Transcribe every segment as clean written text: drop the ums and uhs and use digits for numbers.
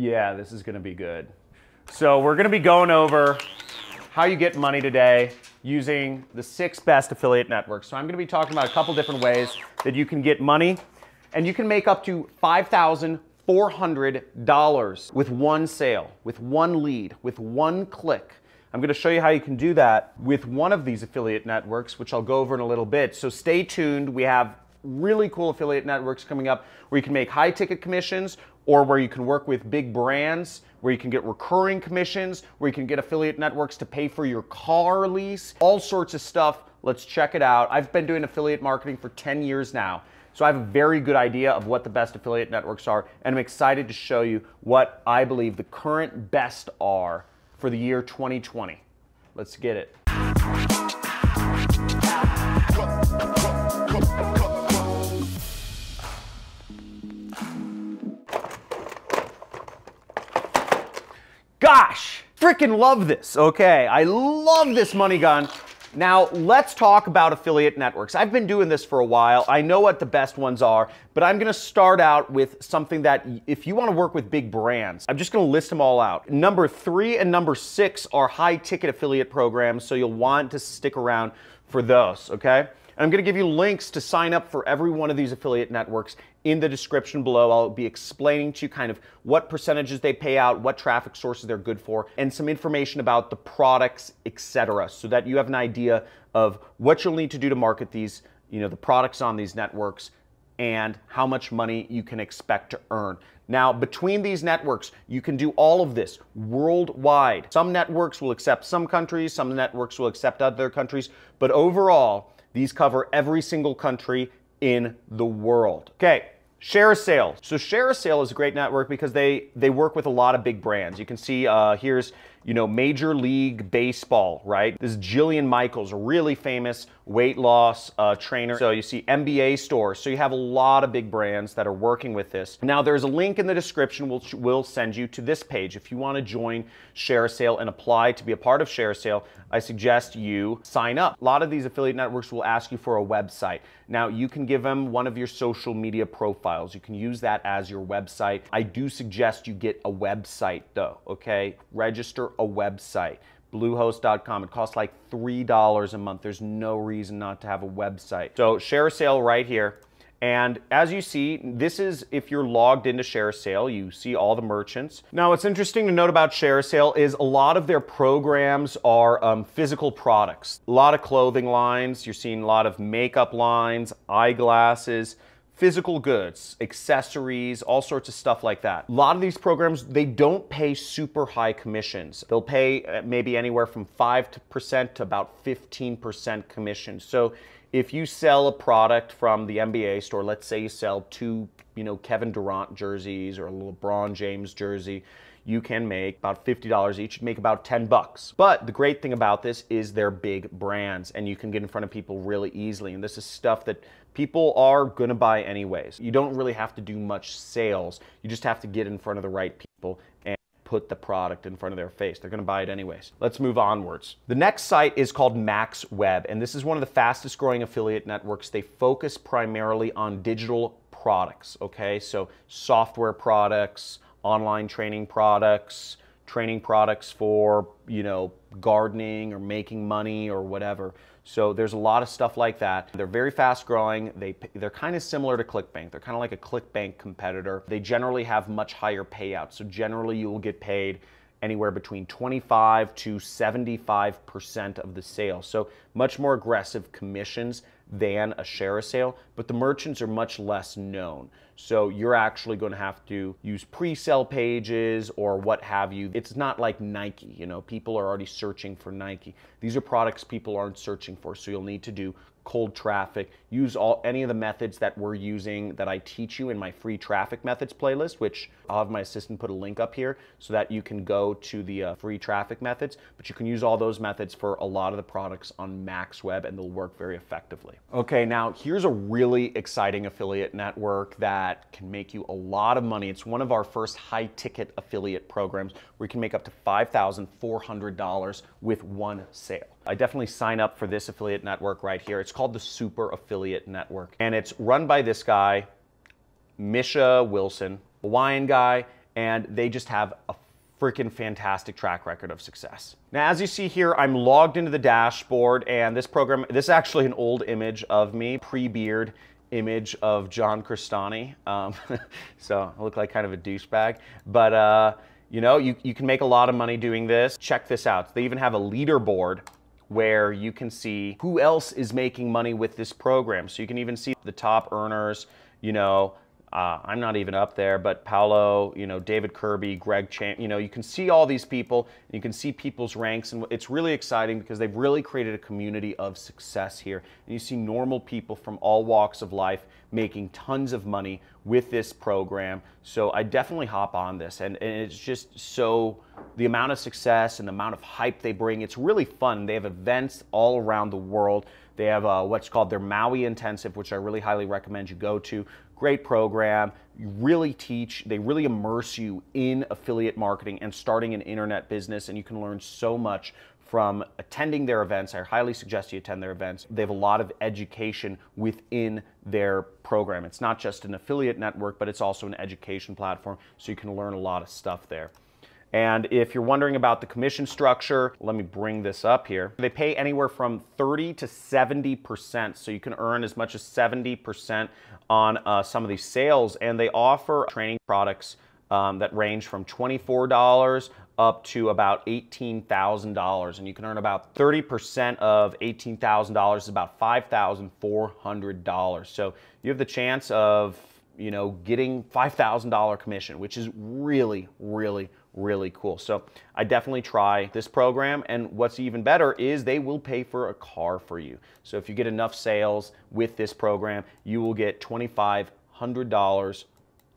Yeah, this is gonna be good. So we're gonna be going over how you get money today using the 6 best affiliate networks. So I'm gonna be talking about a couple different ways that you can get money, and you can make up to $5,400 with one sale, with one lead, with one click. I'm gonna show you how you can do that with one of these affiliate networks, which I'll go over in a little bit. So stay tuned. We have really cool affiliate networks coming up where you can make high ticket commissions, or where you can work with big brands, where you can get recurring commissions, where you can get affiliate networks to pay for your car lease, all sorts of stuff. Let's check it out. I've been doing affiliate marketing for 10 years now, so I have a very good idea of what the best affiliate networks are, and I'm excited to show you what I believe the current best are for the year 2020. Let's get it. Gosh, freaking love this. Okay, I love this money gun. Now let's talk about affiliate networks. I've been doing this for a while. I know what the best ones are, but I'm gonna start out with something that if you wanna work with big brands, I'm just gonna list them all out. Number 3 and number 6 are high ticket affiliate programs, so you'll want to stick around for those, okay? I'm gonna give you links to sign up for every one of these affiliate networks in the description below. I'll be explaining to you kind of what percentages they pay out, what traffic sources they're good for, and some information about the products, etc., so that you have an idea of what you'll need to do to market these, you know, the products on these networks, and how much money you can expect to earn. Now, between these networks, you can do all of this worldwide. Some networks will accept some countries, some networks will accept other countries, but overall, these cover every single country in the world. Okay, ShareASale. So ShareASale is a great network because they work with a lot of big brands. You can see here's, you know, Major League Baseball, right? This is Jillian Michaels, a really famous weight loss trainer. So you see MBA stores. So you have a lot of big brands that are working with this. Now there's a link in the description which will send you to this page. If you want to join ShareASale and apply to be a part of ShareASale, I suggest you sign up. A lot of these affiliate networks will ask you for a website. Now you can give them one of your social media profiles. You can use that as your website. I do suggest you get a website though, okay? Register a website. Bluehost.com. It costs like $3 a month. There's no reason not to have a website. So ShareASale right here. And as you see, this is if you're logged into ShareASale, you see all the merchants. Now, what's interesting to note about ShareASale is a lot of their programs are physical products. A lot of clothing lines. You're seeing a lot of makeup lines, eyeglasses, physical goods, accessories, all sorts of stuff like that. A lot of these programs, they don't pay super high commissions. They'll pay maybe anywhere from 5% to about 15% commission. So if you sell a product from the NBA store, let's say you sell 2, you know, Kevin Durant jerseys or a LeBron James jersey, you can make about $50 each, make about 10 bucks. But the great thing about this is they're big brands and you can get in front of people really easily. And this is stuff that people are gonna buy anyways. You don't really have to do much sales. You just have to get in front of the right people and put the product in front of their face. They're gonna buy it anyways. Let's move onwards. The next site is called MaxWeb, and this is one of the fastest growing affiliate networks. They focus primarily on digital products, okay? So software products, online training products for, you know, gardening or making money or whatever. So there's a lot of stuff like that. They're very fast growing. They're kind of similar to ClickBank. They're kind of like a ClickBank competitor. They generally have much higher payouts. So generally you will get paid anywhere between 25 to 75% of the sale. So much more aggressive commissions than a ShareASale, but the merchants are much less known. So you're actually gonna have to use pre-sale pages or what have you. It's not like Nike, you know, people are already searching for Nike. These are products people aren't searching for, so you'll need to do cold traffic, use any of the methods that we're using that I teach you in my free traffic methods playlist, which I'll have my assistant put a link up here so that you can go to the free traffic methods, but you can use all those methods for a lot of the products on MaxWeb and they'll work very effectively. Okay, now here's a really exciting affiliate network that can make you a lot of money. It's one of our first high-ticket affiliate programs where you can make up to $5,400 with one sale. I definitely sign up for this affiliate network right here. It's called the Super Affiliate Network, and it's run by this guy, Misha Wilson, Hawaiian guy, and they just have a freaking fantastic track record of success. Now, as you see here, I'm logged into the dashboard, and this program, this is actually an old image of me, pre-beard image of John Crestani. So I look like kind of a douchebag, but you know, you can make a lot of money doing this. Check this out. They even have a leaderboard where you can see who else is making money with this program. So you can even see the top earners, you know, I'm not even up there, but Paolo, you know, David Kirby, Greg Chan, you know, you can see all these people, and you can see people's ranks, and it's really exciting because they've really created a community of success here. And you see normal people from all walks of life making tons of money with this program. So I definitely hop on this, and it's just so, the amount of success and the amount of hype they bring, it's really fun. They have events all around the world. They have what's called their Maui Intensive, which I really highly recommend you go to. Great program. You really teach, they really immerse you in affiliate marketing and starting an internet business, and you can learn so much from attending their events. I highly suggest you attend their events. They have a lot of education within their program. It's not just an affiliate network, but it's also an education platform, so you can learn a lot of stuff there. And if you're wondering about the commission structure, let me bring this up here. They pay anywhere from 30 to 70%, so you can earn as much as 70% on some of these sales. And they offer training products that range from $24 up to about $18,000. And you can earn about 30% of $18,000 is about $5,400. So you have the chance of, you know, getting $5,000 commission, which is really, really, really cool. So I definitely try this program, and what's even better is they will pay for a car for you. So if you get enough sales with this program, you will get $2,500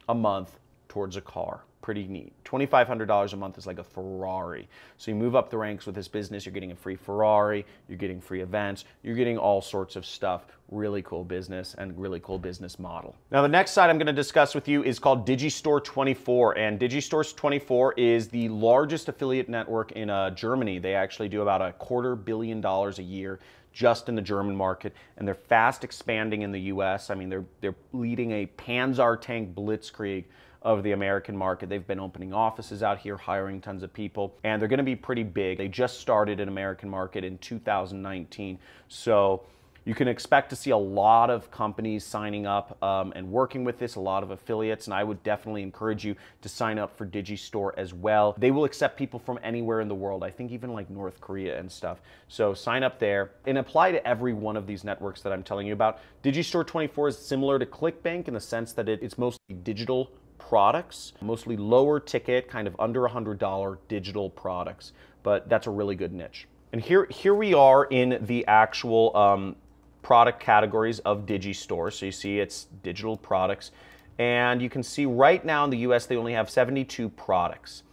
a month towards a car. Pretty neat. $2,500 a month is like a Ferrari. So you move up the ranks with this business, you're getting a free Ferrari, you're getting free events, you're getting all sorts of stuff. Really cool business and really cool business model. Now the next site I'm going to discuss with you is called Digistore24, and Digistore24 is the largest affiliate network in Germany. They actually do about $250 million a year just in the German market, and they're fast expanding in the US. I mean, they're leading a Panzertank blitzkrieg of the American market. They've been opening offices out here, hiring tons of people, and they're gonna be pretty big. They just started an American market in 2019. So you can expect to see a lot of companies signing up and working with this, a lot of affiliates, and I would definitely encourage you to sign up for Digistore as well. They will accept people from anywhere in the world, I think even like North Korea and stuff. So sign up there and apply to every one of these networks that I'm telling you about. Digistore24 is similar to ClickBank in the sense that it's mostly digital products, mostly lower ticket, kind of under $100 digital products, but that's a really good niche. And here we are in the actual product categories of Digistore. So you see it's digital products, and you can see right now in the US they only have 72 products.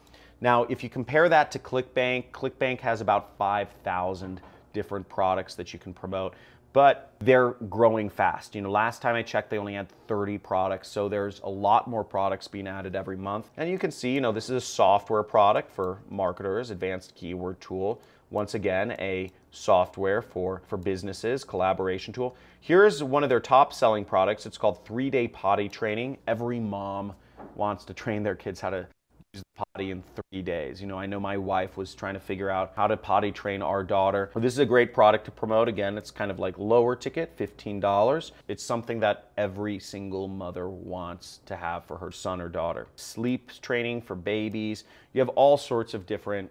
Now if you compare that to ClickBank, ClickBank has about 5,000 different products that you can promote, but they're growing fast. You know, last time I checked, they only had 30 products, so there's a lot more products being added every month. And you can see, you know, this is a software product for marketers, advanced keyword tool. Once again, a software for businesses, collaboration tool. Here's one of their top selling products. It's called Three-Day Potty Training. Every mom wants to train their kids how to use the potty in 3 days. You know, I know my wife was trying to figure out how to potty train our daughter. Well, this is a great product to promote. Again, it's kind of like lower ticket, $15. It's something that every single mother wants to have for her son or daughter. Sleep training for babies. You have all sorts of different,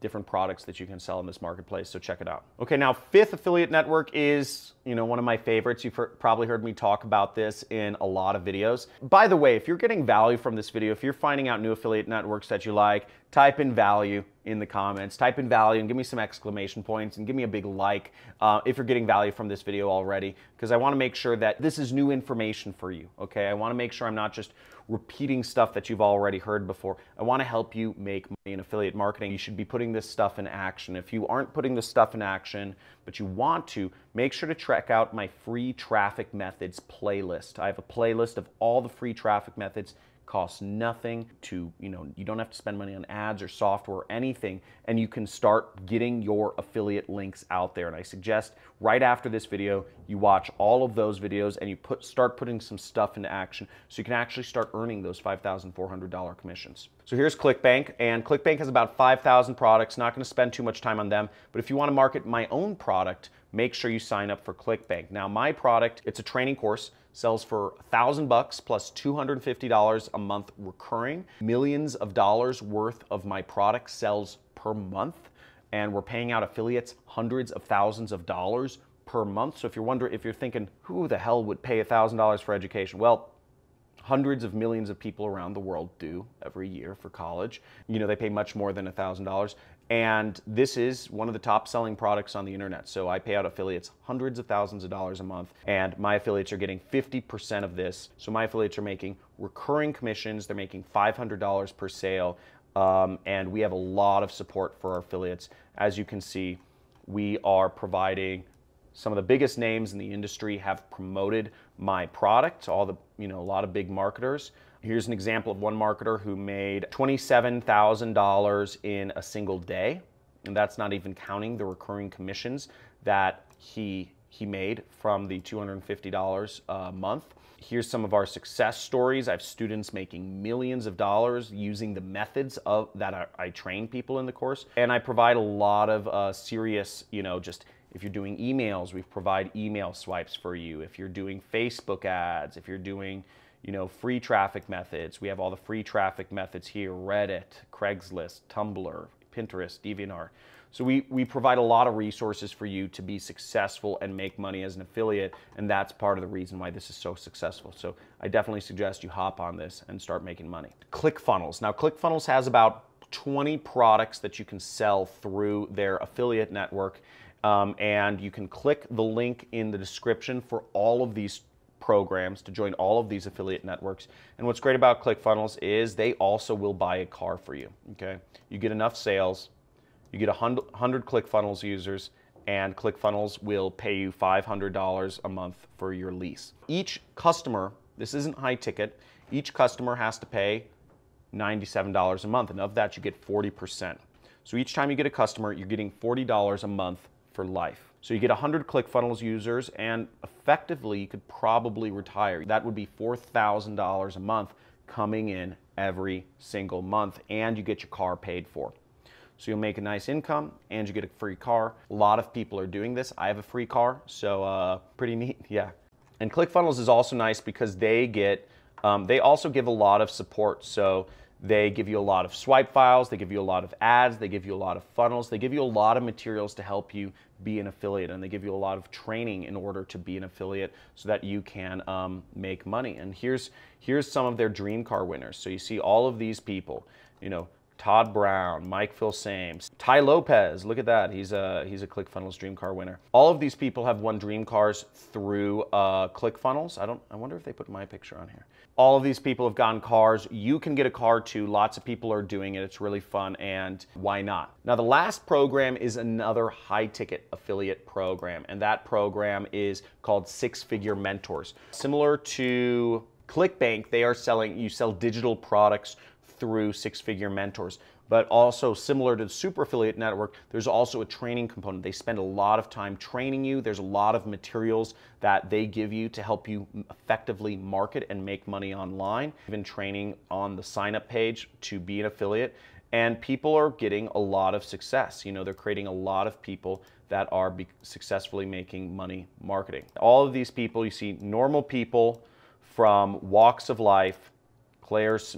different products that you can sell in this marketplace, so check it out. Okay, now fifth affiliate network is, you know, one of my favorites. You've probably heard me talk about this in a lot of videos. By the way, if you're getting value from this video, if you're finding out new affiliate networks that you like, type in value in the comments, type in value and give me some exclamation points and give me a big like if you're getting value from this video already, because I want to make sure that this is new information for you, okay? I want to make sure I'm not just repeating stuff that you've already heard before. I want to help you make money in affiliate marketing. You should be putting this stuff in action. If you aren't putting this stuff in action, but you want to, make sure to check out my free traffic methods playlist. I have a playlist of all the free traffic methods costs nothing to, you don't have to spend money on ads or software or anything, and you can start getting your affiliate links out there. And I suggest right after this video, you watch all of those videos and you start putting some stuff into action so you can actually start earning those $5,400 commissions. So here's ClickBank, and ClickBank has about 5,000 products. Not going to spend too much time on them, but if you want to market my own product, make sure you sign up for ClickBank. Now my product, it's a training course, sells for $1,000 plus $250 a month recurring. Millions of dollars worth of my product sells per month, and we're paying out affiliates hundreds of thousands of dollars per month. So if you're thinking, who the hell would pay $1,000 for education? Well, hundreds of millions of people around the world do every year for college. They pay much more than $1,000. And this is one of the top selling products on the internet. So I pay out affiliates hundreds of thousands of dollars a month, and my affiliates are getting 50% of this. So my affiliates are making recurring commissions. They're making $500 per sale. And we have a lot of support for our affiliates. As you can see, we are providing some of the biggest names in the industry have promoted my product. A lot of big marketers. Here's an example of one marketer who made $27,000 in a single day, and that's not even counting the recurring commissions that he made from the $250 a month. Here's some of our success stories. I have students making millions of dollars using the methods that I train people in the course, and I provide a lot of serious, if you're doing emails, we provide email swipes for you. If you're doing Facebook ads, if you're doing free traffic methods, we have all the free traffic methods here: Reddit, Craigslist, Tumblr, Pinterest, DeviantArt. So we provide a lot of resources for you to be successful and make money as an affiliate, and that's part of the reason why this is so successful. So I definitely suggest you hop on this and start making money. ClickFunnels. Now ClickFunnels has about 20 products that you can sell through their affiliate network, and you can click the link in the description for all of these programs to join all of these affiliate networks. And what's great about ClickFunnels is they also will buy a car for you. Okay, you get enough sales, you get 100 ClickFunnels users, and ClickFunnels will pay you $500 a month for your lease. Each customer, this isn't high ticket, each customer has to pay $97 a month, and of that you get 40%. So each time you get a customer, you're getting $40 a month for life. So you get 100 ClickFunnels users, and effectively you could probably retire. That would be $4,000 a month coming in every single month, and you get your car paid for. So you'll make a nice income and you get a free car. A lot of people are doing this. I have a free car, so pretty neat, yeah. And ClickFunnels is also nice because they also give a lot of support. So they give you a lot of swipe files, they give you a lot of ads, they give you a lot of funnels, they give you a lot of materials to help you be an affiliate, and they give you a lot of training in order to be an affiliate so that you can make money. And here's some of their dream car winners. So you see all of these people, Todd Brown, Mike Phil Sames, Ty Lopez, look at that, he's a ClickFunnels dream car winner. All of these people have won dream cars through ClickFunnels. I wonder if they put my picture on here. All of these people have gotten cars. You can get a car too. Lots of people are doing it. It's really fun, and why not? Now the last program is another high ticket affiliate program, and that program is called Six Figure Mentors. Similar to ClickBank, you sell digital products through Six Figure Mentors. But also similar to the Super Affiliate Network, there's also a training component. They spend a lot of time training you. There's a lot of materials that they give you to help you effectively market and make money online. Even training on the sign-up page to be an affiliate. And people are getting a lot of success. They're creating a lot of people that are successfully making money marketing. All of these people, you see normal people from walks of life, players,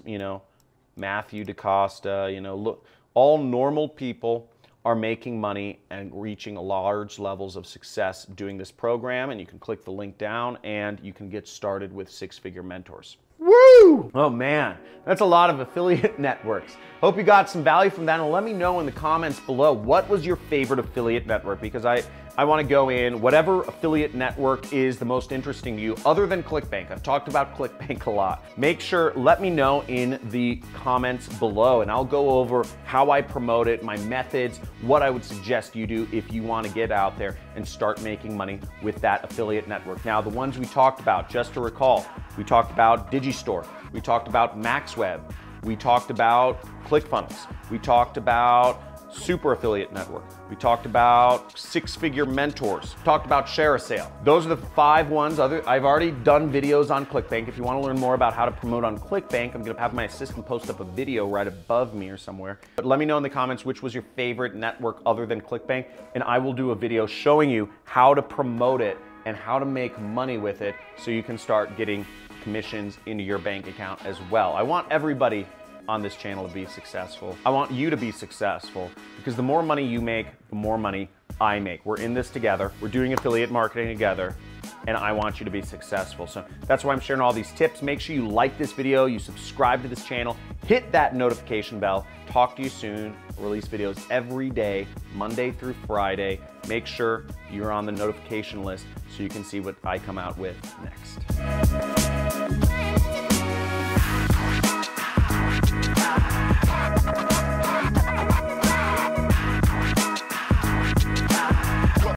Matthew DeCosta, look, all normal people are making money and reaching large levels of success doing this program, and you can click the link down and you can get started with Six Figure Mentors. Woo! Oh man, that's a lot of affiliate networks. Hope you got some value from that, and let me know in the comments below what was your favorite affiliate network, because I want to go in whatever affiliate network is the most interesting to you other than ClickBank. I've talked about ClickBank a lot. Make sure, let me know in the comments below, and I'll go over how I promote it, my methods, what I would suggest you do if you want to get out there and start making money with that affiliate network. Now the ones we talked about, just to recall, we talked about Digistore, We talked about MaxWeb. We talked about ClickFunnels. We talked about Super Affiliate Network. We talked about Six Figure Mentors. Talked about ShareASale. Those are the 5 ones. I've already done videos on ClickBank. If you want to learn more about how to promote on ClickBank, I'm going to have my assistant post up a video right above me or somewhere. But let me know in the comments which was your favorite network other than ClickBank, and I will do a video showing you how to promote it and how to make money with it so you can start getting commissions into your bank account as well. I want everybody on this channel to be successful. I want you to be successful because the more money you make, the more money I make. We're in this together. We're doing affiliate marketing together, and I want you to be successful. So that's why I'm sharing all these tips. Make sure you like this video, you subscribe to this channel, hit that notification bell. Talk to you soon. I release videos every day, Monday through Friday. Make sure you're on the notification list so you can see what I come out with next.